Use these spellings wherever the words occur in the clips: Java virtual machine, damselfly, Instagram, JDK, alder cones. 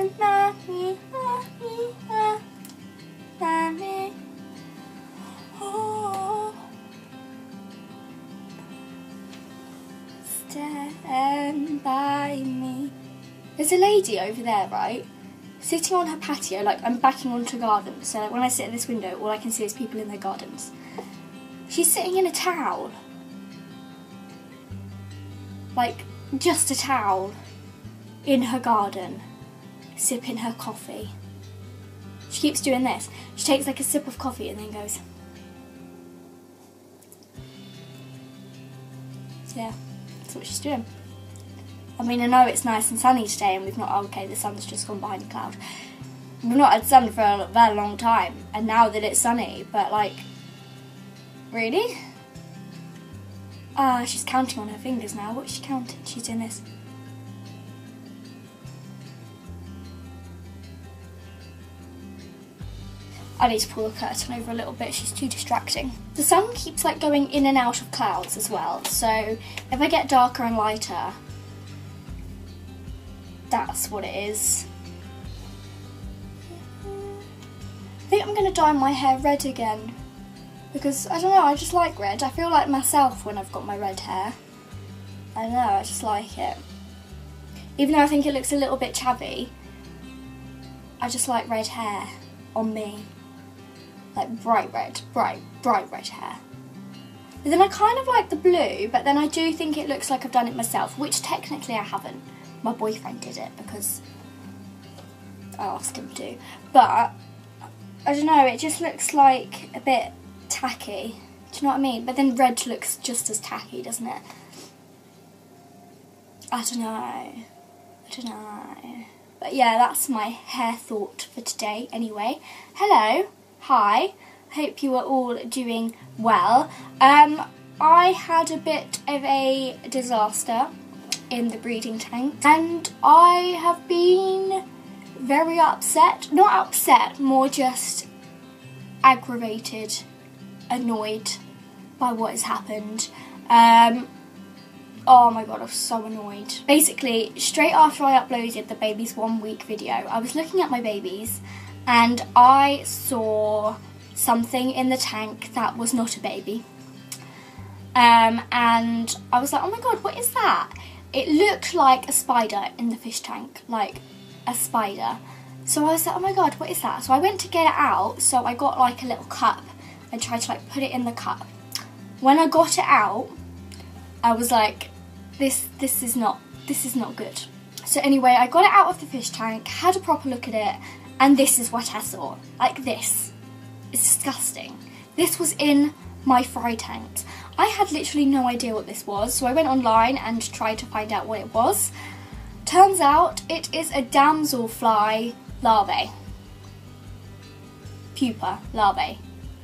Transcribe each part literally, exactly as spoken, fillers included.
Stand by me. There's a lady over there, right? Sitting on her patio, like I'm backing onto a garden, so when I sit at this window, all I can see is people in their gardens. She's sitting in a towel. Like, just a towel. In her garden. Sipping her coffee. She keeps doing this. She takes like a sip of coffee and then goes. So yeah, that's what she's doing. I mean, I know it's nice and sunny today and we've not, oh, okay, the sun's just gone behind a cloud. We've not had sun for a very long time, and now that it's sunny, but like, really? Ah, uh, she's counting on her fingers now. What's she counting? She's doing this. I need to pull the curtain over a little bit, she's too distracting. The sun keeps like going in and out of clouds as well, so if I get darker and lighter, that's what it is. I think I'm gonna dye my hair red again, because I don't know, I just like red. I feel like myself when I've got my red hair. I don't know, I just like it. Even though I think it looks a little bit chabby, I just like red hair on me. Like bright red, bright, bright red hair. But then I kind of like the blue, but then I do think it looks like I've done it myself, which technically I haven't. My boyfriend did it because I asked him to. But I don't know, it just looks like a bit tacky. Do you know what I mean? But then red looks just as tacky, doesn't it? I don't know. I don't know. But yeah, that's my hair thought for today anyway. Hello. Hi. Hope you are all doing well. Um, I had a bit of a disaster in the breeding tank and I have been very upset. Not upset, more just aggravated, annoyed by what has happened. Um, Oh my god, I was so annoyed. Basically, straight after I uploaded the babies one week video, I was looking at my babies and I saw something in the tank that was not a baby. Um, and I was like, oh my god, what is that? It looked like a spider in the fish tank, like a spider. So I was like, oh my god, what is that? So I went to get it out, so I got like a little cup and tried to like put it in the cup. When I got it out, I was like, this this is not this is not good. So anyway, I got it out of the fish tank, had a proper look at it, and this is what I saw. Like this. It's disgusting. This was in my fry tanks. I had literally no idea what this was, so I went online and tried to find out what it was. Turns out it is a damselfly larvae. Pupa, larvae,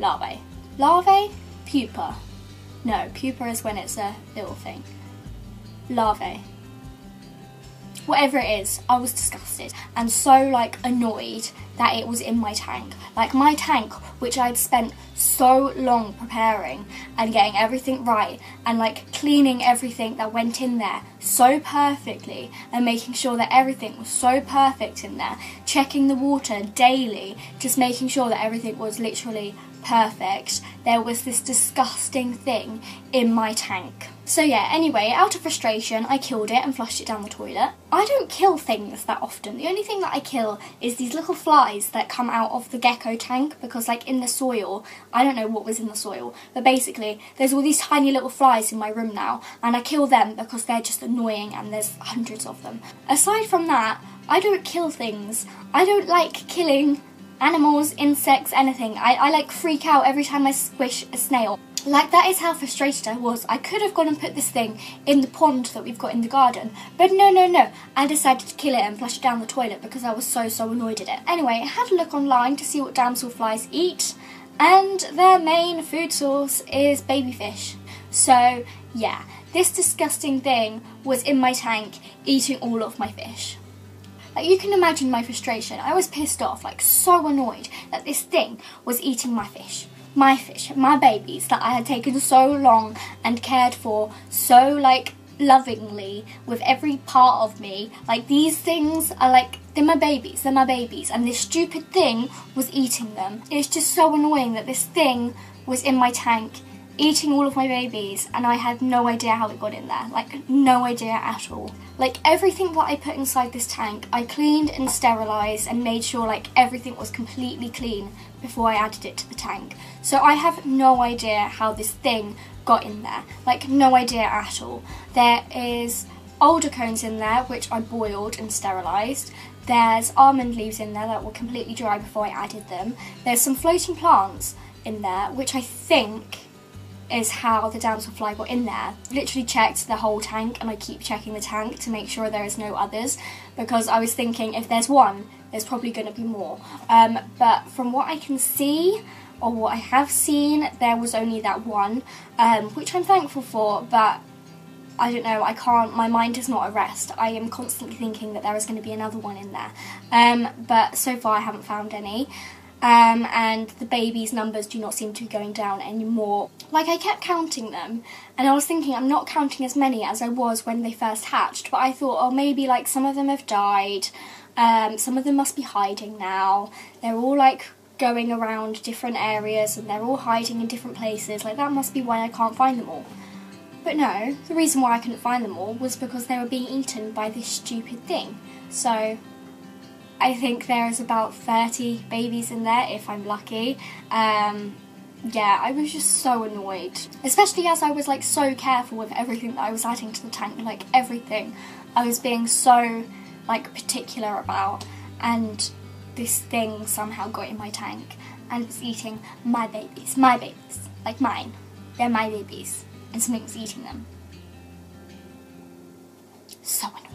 larvae, larvae, pupa. No, pupa is when it's a little thing. Larvae. Whatever it is, I was disgusted and so like annoyed that it was in my tank. Like my tank, which I'd spent so long preparing and getting everything right and like cleaning everything that went in there so perfectly and making sure that everything was so perfect in there. Checking the water daily, just making sure that everything was literally perfect. There was this disgusting thing in my tank. So yeah, anyway, out of frustration, I killed it and flushed it down the toilet. I don't kill things that often. The only thing that I kill is these little flies that come out of the gecko tank because like in the soil, I don't know what was in the soil, but basically there's all these tiny little flies in my room now and I kill them because they're just annoying and there's hundreds of them. Aside from that, I don't kill things. I don't like killing animals, insects, anything. I, I like freak out every time I squish a snail. Like that is how frustrated I was. I could have gone and put this thing in the pond that we've got in the garden, but no, no, no. I decided to kill it and flush it down the toilet because I was so, so annoyed at it. Anyway, I had a look online to see what damselflies eat, and their main food source is baby fish. So yeah, this disgusting thing was in my tank eating all of my fish. Like you can imagine my frustration. I was pissed off, like so annoyed that this thing was eating my fish. My fish, my babies that I had taken so long and cared for so like lovingly with every part of me. Like, these things are like, they're my babies, they're my babies, and this stupid thing was eating them. It's just so annoying that this thing was in my tank eating all of my babies, and I had no idea how it got in there. Like, no idea at all. Like, everything that I put inside this tank, I cleaned and sterilised and made sure, like, everything was completely clean before I added it to the tank. So I have no idea how this thing got in there. Like, no idea at all. There is alder cones in there, which I boiled and sterilised. There's almond leaves in there that were completely dry before I added them. There's some floating plants in there, which I think is how the damselfly got in there. Literally checked the whole tank, and I keep checking the tank to make sure there is no others, because I was thinking if there's one, there's probably going to be more. Um, but from what I can see, or what I have seen, there was only that one, um, which I'm thankful for, but I don't know, I can't, my mind is not at rest. I am constantly thinking that there is going to be another one in there. Um, but so far I haven't found any. Um, and the babies' numbers do not seem to be going down anymore. Like, I kept counting them, and I was thinking I'm not counting as many as I was when they first hatched, but I thought, oh, maybe, like, some of them have died, um, some of them must be hiding now. They're all, like, going around different areas, and they're all hiding in different places. Like, that must be why I can't find them all. But no, the reason why I couldn't find them all was because they were being eaten by this stupid thing. So I think there is about thirty babies in there, if I'm lucky. Um, yeah, I was just so annoyed. Especially as I was, like, so careful with everything that I was adding to the tank. Like, everything I was being so, like, particular about. And this thing somehow got in my tank and was eating my babies. My babies. Like, mine. They're my babies. And something was eating them. So annoying.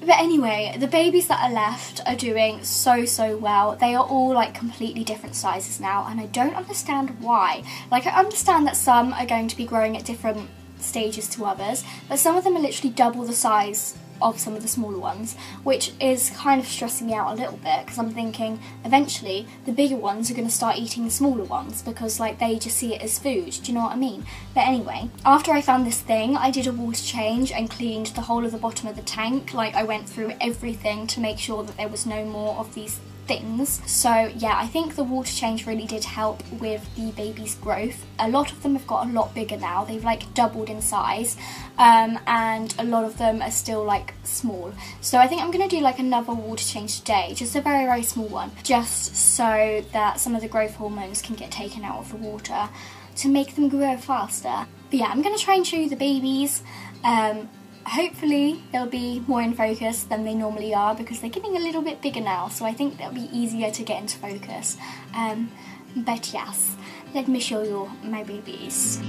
But anyway, the babies that are left are doing so, so well. They are all, like, completely different sizes now, and I don't understand why. Like, I understand that some are going to be growing at different stages to others, but some of them are literally double the size of some of the smaller ones, which is kind of stressing me out a little bit, because I'm thinking eventually the bigger ones are going to start eating the smaller ones, because, like, they just see it as food. Do you know what I mean? But anyway, after I found this thing, I did a water change and cleaned the whole of the bottom of the tank. Like, I went through everything to make sure that there was no more of these things. So yeah, I think the water change really did help with the baby's growth. A lot of them have got a lot bigger now. They've, like, doubled in size, um, and a lot of them are still, like, small. So I think I'm going to do, like, another water change today, just a very, very small one, just so that some of the growth hormones can get taken out of the water to make them grow faster. But yeah, I'm going to try and show you the babies. Um, Hopefully they'll be more in focus than they normally are, because they're getting a little bit bigger now, so I think they'll be easier to get into focus. Um, but yes, let me show you my babies.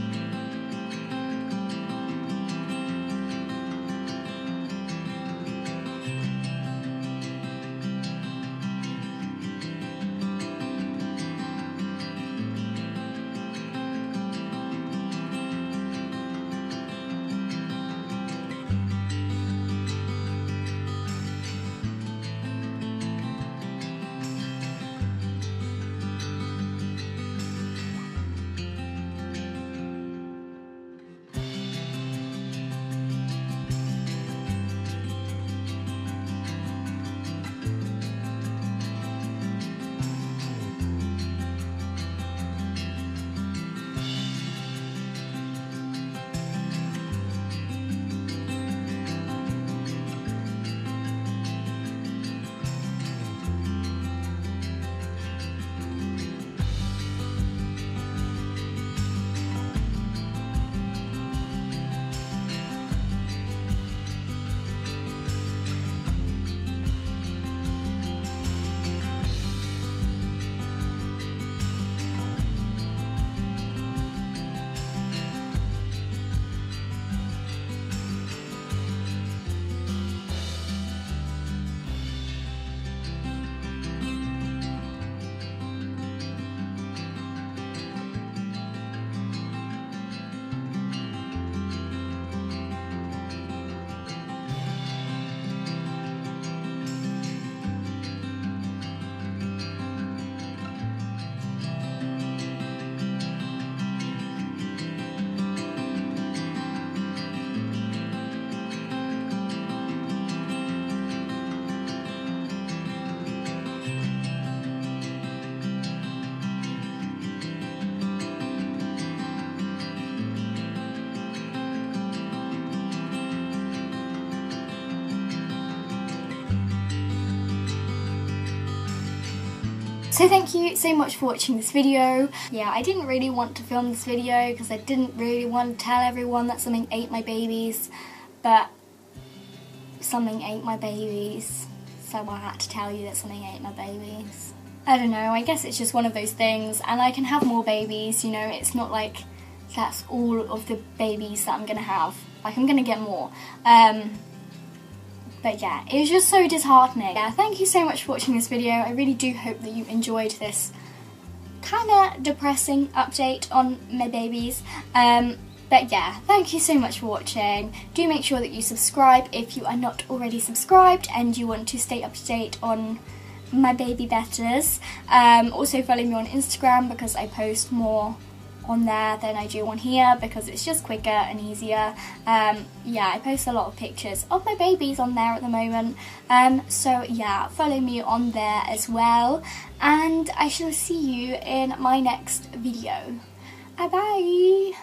So thank you so much for watching this video. Yeah, I didn't really want to film this video because I didn't really want to tell everyone that something ate my babies, but something ate my babies, so I had to tell you that something ate my babies. I don't know, I guess it's just one of those things, and I can have more babies, you know, it's not like that's all of the babies that I'm gonna have. Like, I'm gonna get more. Um, But yeah, it was just so disheartening. Yeah, thank you so much for watching this video. I really do hope that you enjoyed this kind of depressing update on my babies. Um, but yeah, thank you so much for watching. Do make sure that you subscribe if you are not already subscribed and you want to stay up to date on my baby betters. Um, also follow me on Instagram because I post more on there than I do on here because it's just quicker and easier. Um, yeah, I post a lot of pictures of my babies on there at the moment. Um, so yeah, follow me on there as well, and I shall see you in my next video. Bye bye!